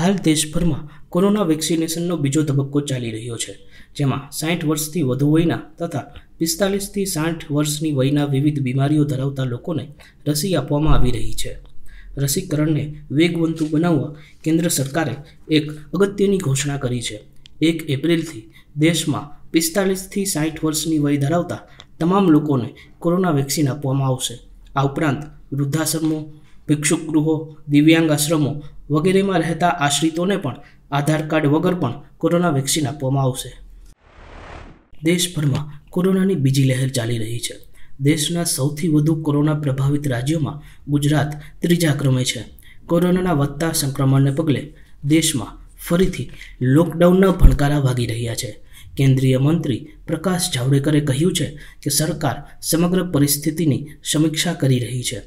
હાલ દેશભરમાં કોરોના વેક્સિનેશનનો બીજો તબક્કો ચાલી રહ્યો છે, જેમાં 60 વર્ષથી વધુ વયના તથા 45 થી 60 વર્ષની વયના વિવિધ બીમારીઓ ધરાવતા લોકોને રસી આપવામાં આવી રહી છે. રસીકરણને વેગવંતું બનાવવા કેન્દ્ર સરકારે એક અગત્યની ઘોષણા કરી છે. 1 એપ્રિલથી દેશમાં 45 થી 60 વર્ષની વય ધરાવતા તમામ લોકોને કોરોના વેક્સિન આપવામાં આવશે. આ ઉપરાંત વૃદ્ધાશ્રમો, ભિક્ષુક ગૃહો, દિવ્યાંગ આશ્રમો વગેરેમાં રહેતા આશ્રિતોને પણ આધાર કાર્ડ વગર પણ કોરોના વેક્સિન આપવામાં આવશે. દેશભરમાં કોરોનાની બીજી લહેર ચાલી રહી છે. દેશના સૌથી વધુ કોરોના પ્રભાવિત રાજ્યોમાં ગુજરાત ત્રીજા ક્રમે છે. કોરોનાના વધતા સંક્રમણને પગલે દેશમાં ફરીથી લોકડાઉનના ભણકારા વાગી રહ્યા છે. કેન્દ્રીય મંત્રી પ્રકાશ જાવડેકરે કહ્યું છે કે સરકાર સમગ્ર પરિસ્થિતિની સમીક્ષા કરી રહી છે.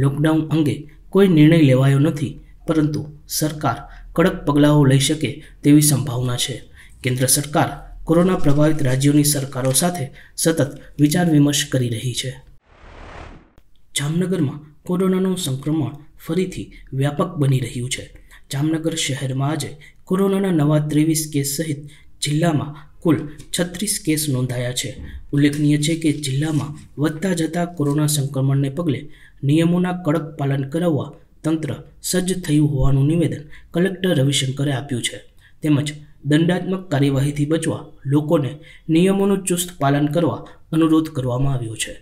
લોકડાઉન અંગે કોઈ નિર્ણય લેવાયો નથી, પરંતુ સરકાર કડક પગલાઓ લઈ શકે તેવી સંભાવના છે. કેન્દ્ર સરકાર કોરોના પ્રભાવિત રાજ્યોની સરકારો સાથે સતત વિચાર વિમર્શ કરી રહી છે. જામનગરમાં કોરોનાનું સંક્રમણ ફરીથી વ્યાપક બની રહ્યું છે. જામનગર શહેરમાં આજે કોરોનાના નવા 23 કેસ સહિત જિલ્લામાં કુલ 36 કેસ નોંધાયા છે. ઉલ્લેખનીય છે કે જિલ્લામાં વધતા જતા કોરોના સંક્રમણને પગલે નિયમોના કડક પાલન કરાવવા તંત્ર સજ્જ થયું હોવાનું નિવેદન કલેક્ટર રવિશંકરે આપ્યું છે. તેમજ દંડાત્મક કાર્યવાહીથી બચવા લોકોને નિયમોનું ચુસ્ત પાલન કરવા અનુરોધ કરવામાં આવ્યો છે.